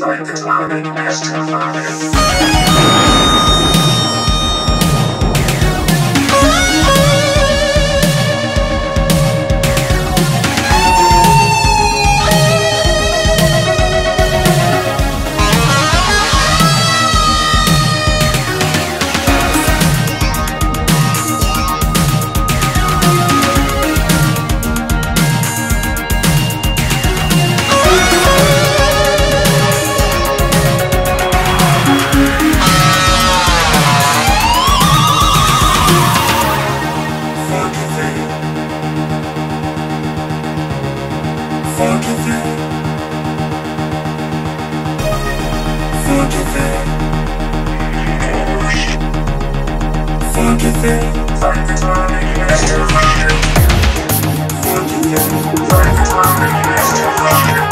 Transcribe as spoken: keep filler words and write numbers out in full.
Thy beloved Pastor Father. Thank you.